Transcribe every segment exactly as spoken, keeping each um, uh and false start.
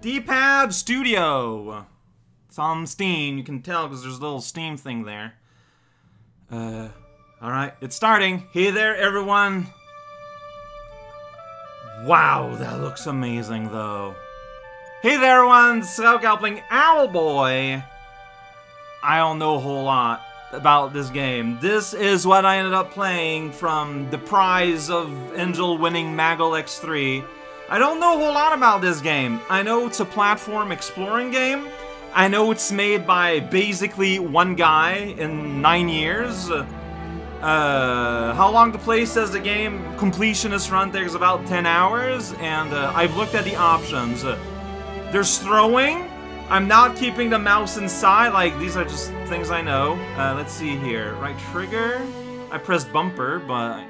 D-Pad Studio. It's on Steam. You can tell because there's a little Steam thing there. Uh, alright, it's starting. Hey there, everyone. Wow, that looks amazing, though. Hey there, everyone. Magal playing Owlboy. I don't know a whole lot about this game. This is what I ended up playing from the prize of Angel-winning Magal X three. I don't know a whole lot about this game. I know it's a platform exploring game. I know it's made by basically one guy in nine years. Uh, how long to play says the game completionist run takes about ten hours, and uh, I've looked at the options. Uh, there's throwing. I'm not keeping the mouse inside, like, these are just things I know. Uh, let's see here. Right trigger. I pressed bumper, but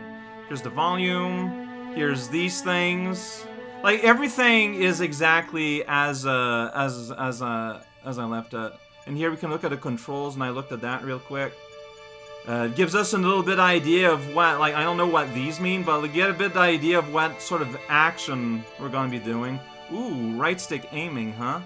here's the volume. Here's these things. Like, everything is exactly as, uh, as, as, uh, as I left it. And here we can look at the controls, and I looked at that real quick. Uh, it gives us a little bit idea of what, like, I don't know what these mean, but we get a bit idea of what sort of action we're gonna be doing. Ooh, right stick aiming, huh?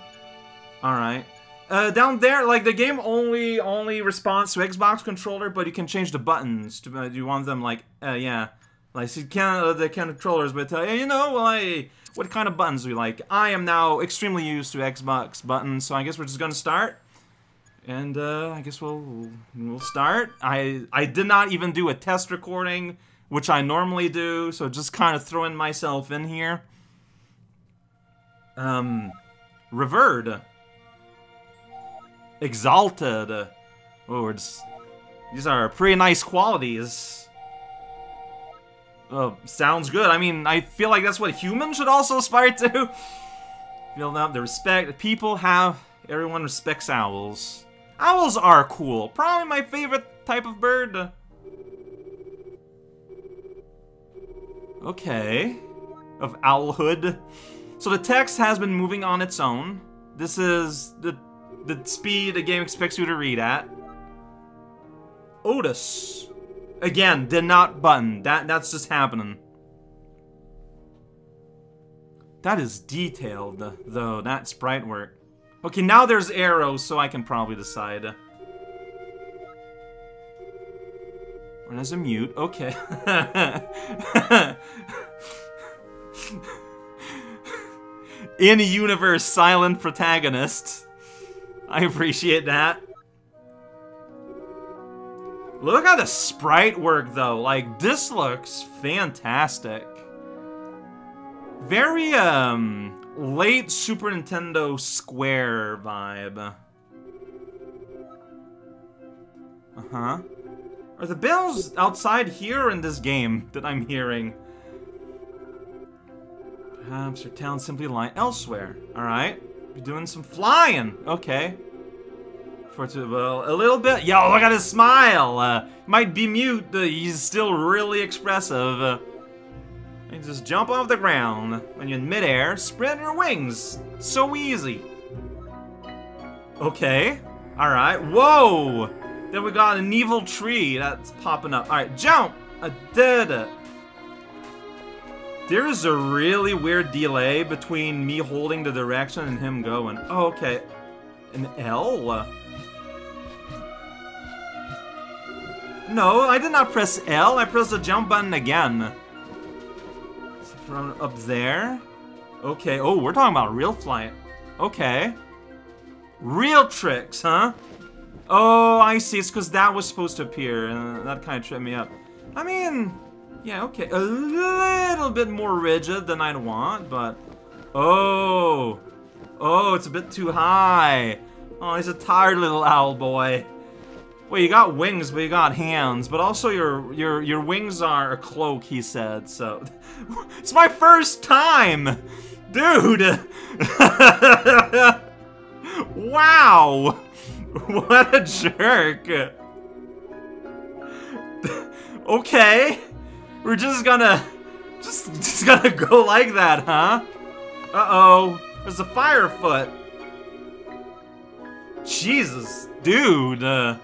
Alright. Uh, down there, like, the game only only responds to Xbox controller, but you can change the buttons. Do uh, you want them, like, uh, yeah. Like, see, can, uh, the can controllers, but, uh, you know, like, what kind of buttons do you like? I am now extremely used to Xbox buttons, so I guess we're just gonna start. And, uh, I guess we'll, we'll start. I, I did not even do a test recording, which I normally do, so just kind of throwing myself in here. Um, Revered. Exalted. Oh, it's, these are pretty nice qualities. Oh, sounds good. I mean, I feel like that's what humans should also aspire to. Build up the respect. People have... Everyone respects owls. Owls are cool. Probably my favorite type of bird. Okay. Of owlhood. So the text has been moving on its own. This is the... the speed the game expects you to read at. Otus. Again, did not button. That that's just happening. That is detailed, though. That sprite work. Okay, now there's arrows, so I can probably decide. Or there's a mute. Okay. In universe, silent protagonist. I appreciate that. Look at the sprite work, though. Like, this looks fantastic. Very, um, late Super Nintendo Square vibe. Uh-huh. Are the bells outside here in this game that I'm hearing? Perhaps your town simply lie elsewhere. Alright. You're doing some flying. Okay. For to, well, a little bit. Yo, look at his smile. Uh, might be mute, but he's still really expressive. Uh, you just jump off the ground. When you're in midair, spread your wings. So easy. Okay. Alright. Whoa. Then we got an evil tree that's popping up. Alright, jump. I did it. There is a really weird delay between me holding the direction and him going. Oh, okay. An L? No, I did not press L. I pressed the jump button again. From up there. Okay. Oh, we're talking about real flight. Okay. Real tricks, huh? Oh, I see. It's because that was supposed to appear. Uh, that kind of tripped me up. I mean... Yeah, okay. A little bit more rigid than I'd want, but... Oh! Oh, it's a bit too high. Oh, he's a tired little owl boy. Well, you got wings, but you got hands. But also your your your wings are a cloak, he said, so... It's my first time! Dude! Wow! What a jerk! Okay! We're just gonna, just, just gonna go like that, huh? Uh-oh, there's a fire foot. Jesus, dude. Uh,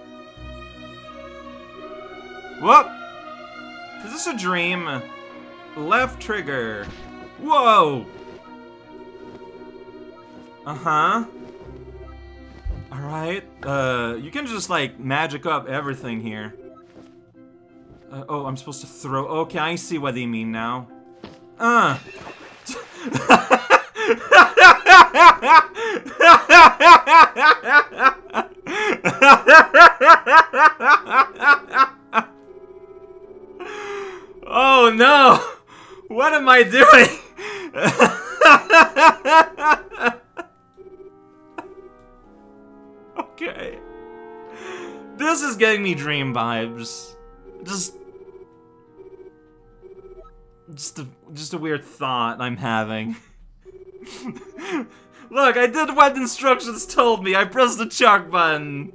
whoop. Is this a dream? Left trigger. Whoa. Uh-huh. Alright. Uh, you can just, like, magic up everything here. Uh, oh, I'm supposed to throw... Okay, I see what they mean now. Uh. Oh, no! What am I doing? Okay. This is getting me dream vibes. Just... Just a, just a weird thought I'm having. Look, I did what instructions told me. I pressed the chalk button.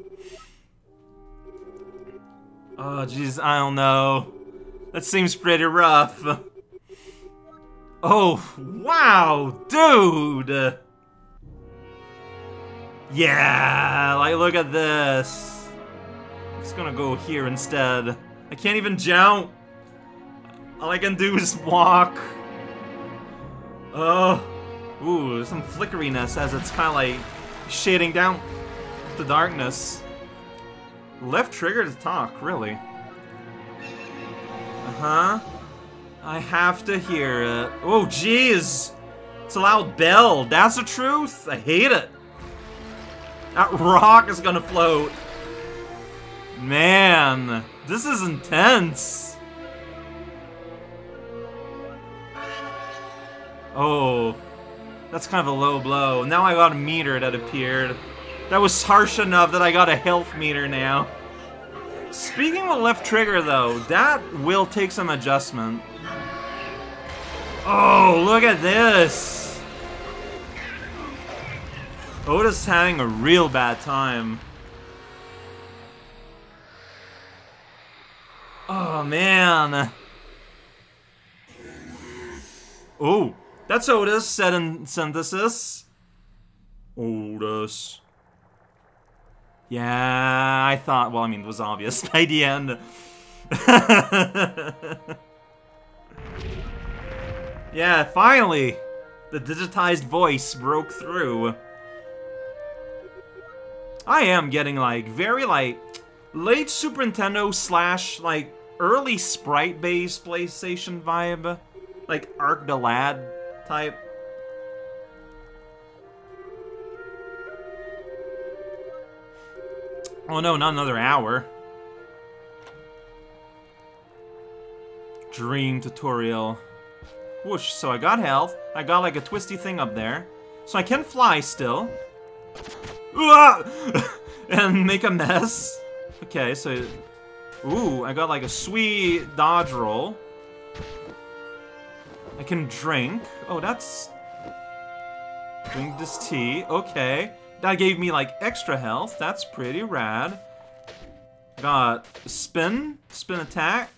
Oh, jeez, I don't know. That seems pretty rough. Oh, wow, dude! Yeah, like, look at this. I'm just gonna go here instead. I can't even jump. All I can do is walk. Oh. Ooh, there's some flickeriness as it's kind of like shading down the darkness. Left trigger to talk, really. Uh-huh. I have to hear it. Oh, jeez! It's a loud bell. That's the truth. I hate it. That rock is gonna float. Man, this is intense. Oh, that's kind of a low blow. Now I got a meter that appeared. That was harsh enough that I got a health meter now. Speaking of left trigger though, that will take some adjustment. Oh, look at this! Otus is having a real bad time. Oh, man. Oh, that's Otus said in synthesis. Otus. Yeah, I thought, well, I mean, it was obvious by the end. Yeah, finally, the digitized voice broke through. I am getting, like, very, like, late Super Nintendo slash, like, early sprite-based PlayStation vibe. Like, Arc the Lad type. Oh no, not another hour. Dream tutorial. Whoosh, so I got health. I got, like, a twisty thing up there. So I can fly still. And make a mess. Okay, so... Ooh, I got, like, a sweet dodge roll. I can drink. Oh, that's... Drink this tea. Okay. That gave me, like, extra health. That's pretty rad. Got spin. Spin attack.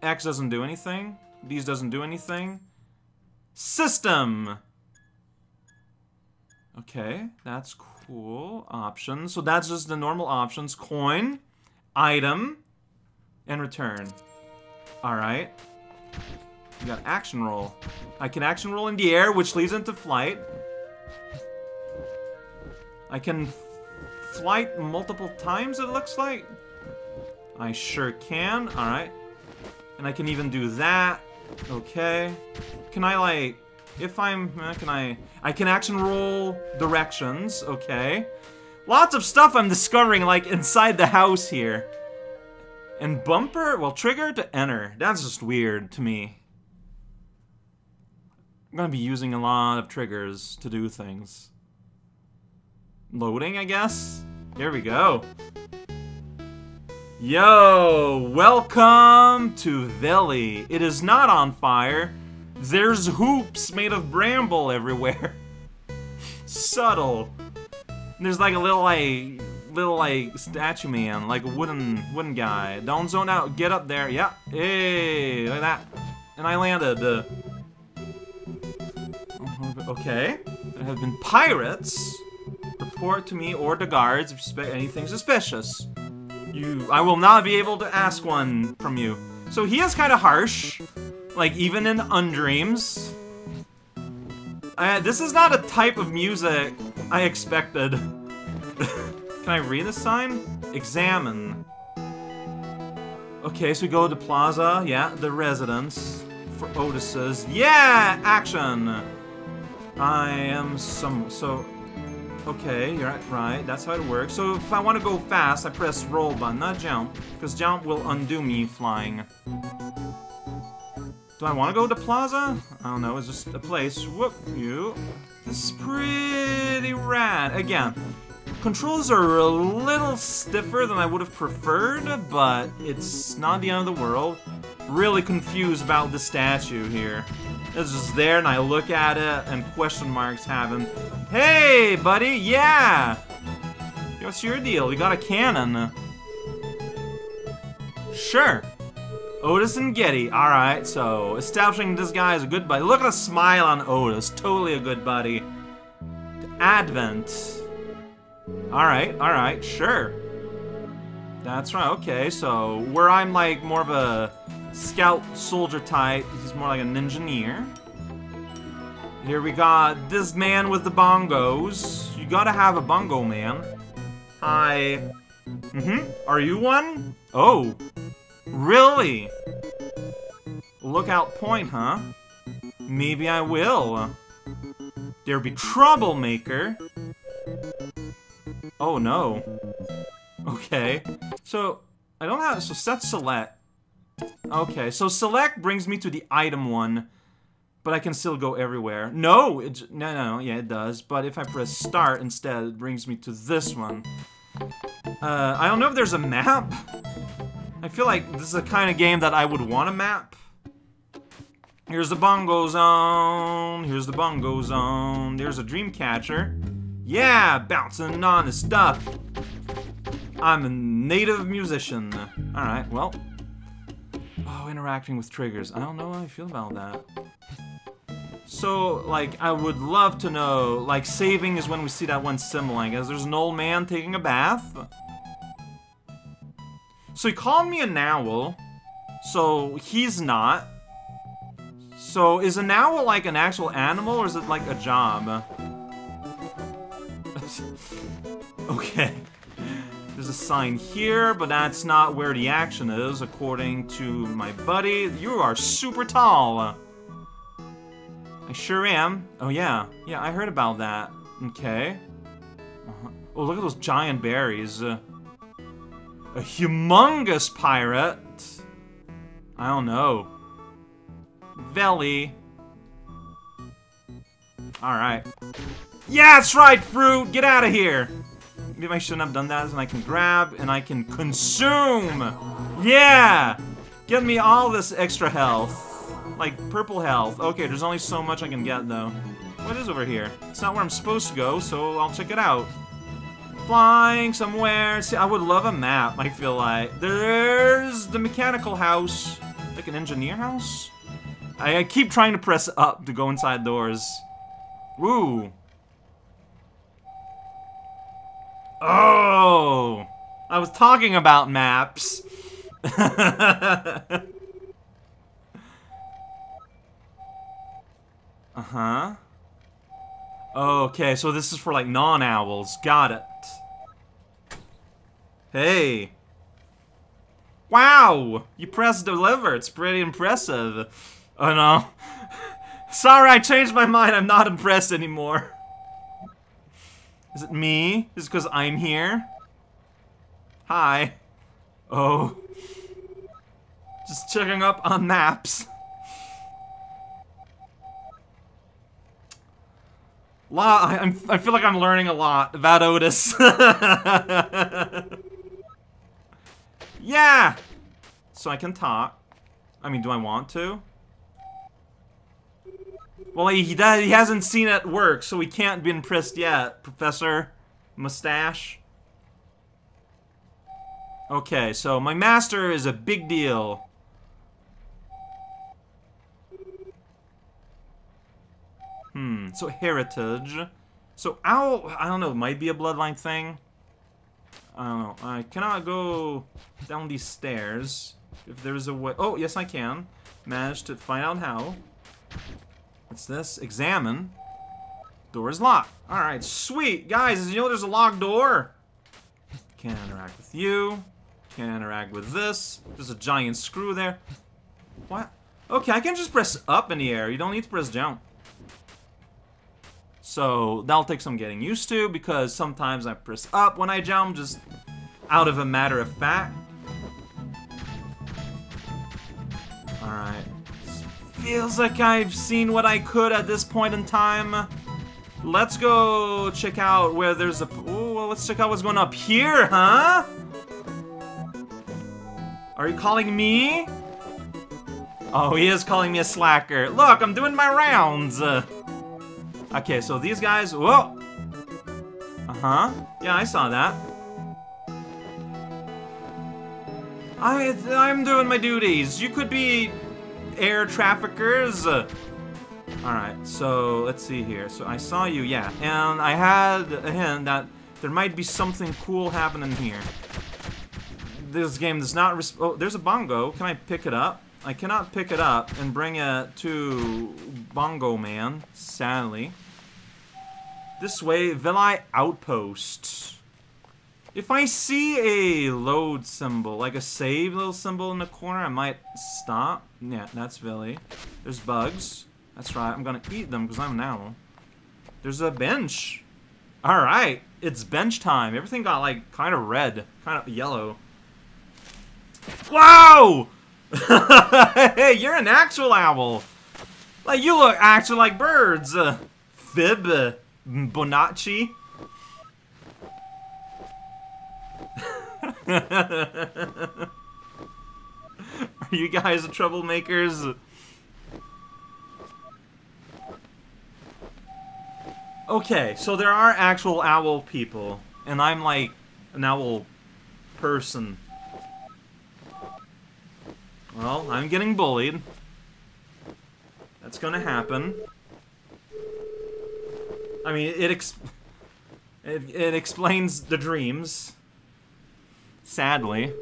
X doesn't do anything. These doesn't do anything. System! Okay, that's cool. Options. So that's just the normal options. Coin, item, and return. Alright. We got action roll. I can action roll in the air, which leads into flight. I can flight multiple times, it looks like. I sure can. Alright. And I can even do that. Okay. Can I, like... If I'm... Can I... I can action roll directions. Okay. Lots of stuff I'm discovering, like, inside the house here. And bumper... Well, trigger to enter. That's just weird to me. I'm gonna be using a lot of triggers to do things. Loading, I guess? Here we go. Yo! Welcome to Vellie. It is not on fire. There's hoops made of bramble everywhere. Subtle. And there's like a little like little like statue man, like a wooden wooden guy. Don't zone out, get up there. Yeah. Hey, look at that. And I landed. Uh, Okay. There have been pirates. Report to me or the guards if you suspect anything suspicious. You, I will not be able to ask one from you. So he is kind of harsh, like even in Undreams. Uh, this is not a type of music I expected. Can I read this sign? Examine. Okay, so we go to Plaza. Yeah, the residence for Otus's. Yeah, action. I am some. So, okay, you're right, right. That's how it works. So if I want to go fast, I press roll button, not jump, because jump will undo me flying. Do I want to go to Plaza? I don't know. It's just a place. Whoop you. This is pretty rad. Again. Controls are a little stiffer than I would have preferred, but it's not the end of the world. Really confused about the statue here. It's just there, and I look at it, and question marks happen. Hey, buddy, yeah! What's your deal? You got a cannon. Sure. Otus and Geddy. Alright, so establishing this guy is a good buddy. Look at a smile on Otus. Totally a good buddy. The Advent. Alright, alright, sure. That's right, okay, so where I'm like more of a scout soldier type, he's more like an engineer. Here we got this man with the bongos. You gotta have a bongo, man. Hi. Mm-hmm. Are you one? Oh. Really? Lookout point, huh? Maybe I will. There be troublemaker. Oh no. Okay. So, I don't have. So, set select. Okay, so select brings me to the item one, but I can still go everywhere. No! It, no, no, yeah, it does. But if I press start instead, it brings me to this one. Uh, I don't know if there's a map. I feel like this is the kind of game that I would want a map. Here's the bongo zone. Here's the bongo zone. There's a dream catcher. Yeah, bouncing on his stuff. I'm a native musician. Alright, well. Oh, interacting with triggers. I don't know how I feel about that. So, like, I would love to know, like, saving is when we see that one symbol, I guess. There's an old man taking a bath. So he called me an owl. So, he's not. So, is an owl, like, an actual animal, or is it, like, a job? Okay, there's a sign here, but that's not where the action is, according to my buddy. You are super tall. I sure am. Oh yeah, yeah, I heard about that. Okay. Uh-huh. Oh, look at those giant berries. Uh, a humongous pirate. I don't know. Vellie. All right. Yeah, that's right, fruit! Get out of here! Maybe I shouldn't have done that, and I can grab, and I can consume! Yeah! Get me all this extra health. Like, purple health. Okay, there's only so much I can get, though. What is over here? It's not where I'm supposed to go, so I'll check it out. Flying somewhere. See, I would love a map, I feel like. There's the mechanical house. Like an engineer house? I, I keep trying to press up to go inside doors. Ooh. Oh, I was talking about maps. Uh-huh. Okay, so this is for, like, non-owls. Got it. Hey. Wow, you pressed deliver. It's pretty impressive. Oh, no. Sorry, I changed my mind. I'm not impressed anymore. Is it me? Is it because I'm here? Hi. Oh. Just checking up on maps. Lot, I, I'm, I feel like I'm learning a lot about Otus. Yeah! So I can talk. I mean, do I want to? Well, he, he, does, he hasn't seen it work, so we can't be impressed yet, Professor Mustache. Okay, so my master is a big deal. Hmm, so heritage. So owl, I don't know, might be a bloodline thing. I don't know, I cannot go down these stairs. If there's a way, oh, yes I can. Managed to find out how. What's this? Examine. Door is locked. Alright, sweet. Guys, as you know, there's a locked door. Can't interact with you. Can't interact with this. There's a giant screw there. What? Okay, I can just press up in the air. You don't need to press down. So, that'll take some getting used to, because sometimes I press up when I jump, just out of a matter of fact. Alright. Feels like I've seen what I could at this point in time. Let's go check out where there's a... Ooh, well, let's check out what's going up here, huh? Are you calling me? Oh, he is calling me a slacker. Look, I'm doing my rounds. Uh, okay, so these guys... Whoa! Uh-huh. Yeah, I saw that. I, I'm doing my duties. You could be air traffickers. Uh, Alright, so let's see here. So I saw you, yeah. And I had a hint that there might be something cool happening here. This game does not resp- Oh, there's a bongo. Can I pick it up? I cannot pick it up and bring it to Bongo Man, sadly. This way, Vellie Outpost. If I see a load symbol, like a save little symbol in the corner, I might stop. Yeah, that's Vellie. There's bugs. That's right, I'm gonna eat them because I'm an owl. There's a bench. Alright, it's bench time. Everything got like kind of red, kind of yellow. Wow! Hey, you're an actual owl. Like, you look actually like birds. Uh, fib, uh, Bonacci. Are you guys troublemakers? Okay, so there are actual owl people, and I'm like an owl person. Well, I'm getting bullied. That's gonna happen. I mean, it ex it, it explains the dreams. Sadly.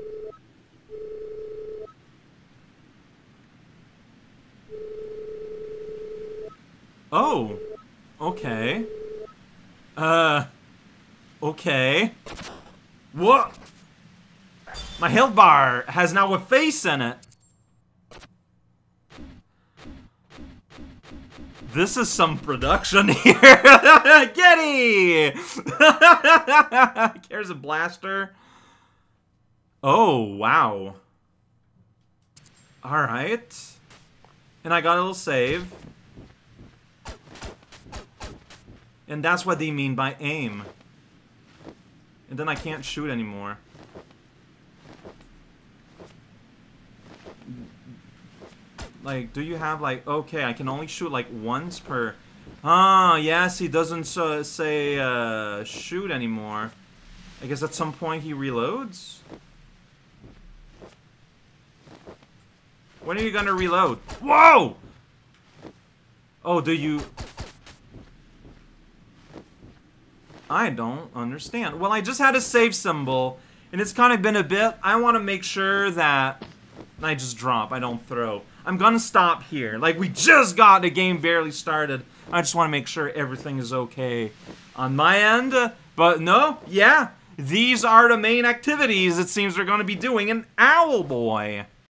Oh! Okay. Uh... Okay. What? My health bar has now a face in it! This is some production here! Geddy! Here's a blaster. Oh, wow. Alright. And I got a little save. And that's what they mean by aim. And then I can't shoot anymore. Like, do you have, like, okay, I can only shoot, like, once per... Ah, yes, he doesn't uh, say, uh, shoot anymore. I guess at some point he reloads? When are you gonna reload? Whoa! Oh, do you... I don't understand. Well, I just had a save symbol, and it's kind of been a bit... I want to make sure that... I just drop, I don't throw. I'm gonna stop here. Like, we just got the game barely started. I just want to make sure everything is okay on my end. But no, yeah, these are the main activities it seems we're gonna be doing in Owlboy.